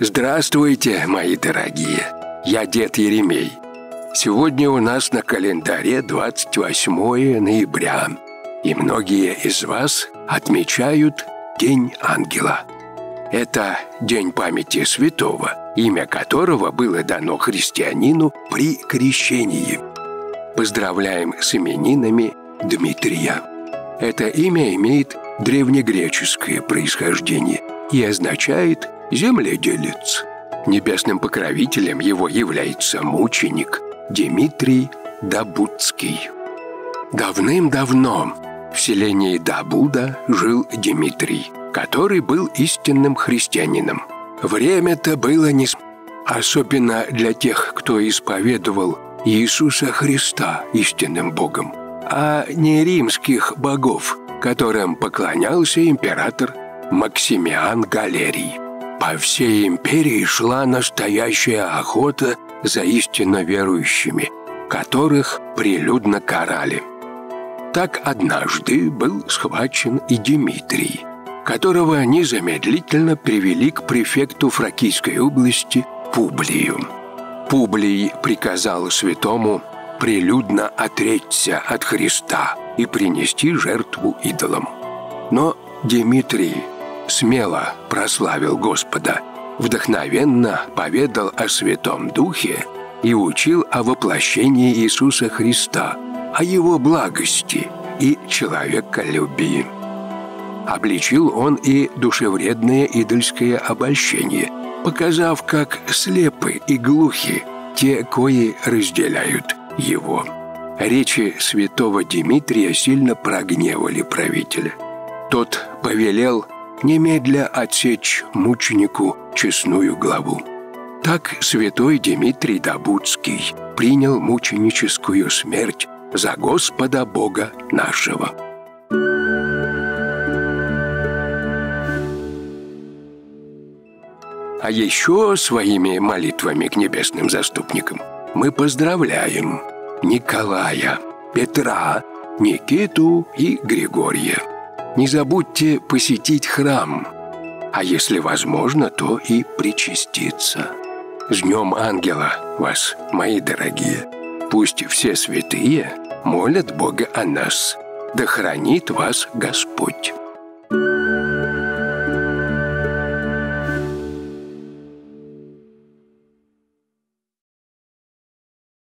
Здравствуйте, мои дорогие! Я дед Еремей. Сегодня у нас на календаре 28 ноября, и многие из вас отмечают День Ангела. Это день памяти святого, имя которого было дано христианину при крещении. Поздравляем с именинами Дмитрия. Это имя имеет древнегреческое происхождение и означает «земледелец». Небесным покровителем его является мученик Димитрий Давудский. Давным-давно в селении Дабуда жил Димитрий, который был истинным христианином. Время-то было не особенно для тех, кто исповедовал Иисуса Христа истинным Богом, а не римских богов, которым поклонялся император Максимиан Галерий. По всей империи шла настоящая охота за истинно верующими, которых прилюдно карали. Так однажды был схвачен и Димитрий, которого незамедлительно привели к префекту Фракийской области Публию. Публий приказал святому прилюдно отречься от Христа и принести жертву идолам. Но Димитрий смело прославил Господа, вдохновенно поведал о Святом Духе и учил о воплощении Иисуса Христа, о Его благости и человеколюбии. Обличил он и душевредное идольское обольщение, показав, как слепы и глухи те, кои разделяют его. Речи святого Димитрия сильно прогневали правителя. Тот повелел немедля отсечь мученику честную главу. Так святой Димитрий Давудский принял мученическую смерть за Господа Бога нашего. А еще своими молитвами к небесным заступникам мы поздравляем Николая, Петра, Никиту и Григория. Не забудьте посетить храм, а если возможно, то и причаститься. С Днем Ангела вас, мои дорогие! Пусть все святые молят Бога о нас, да хранит вас Господь!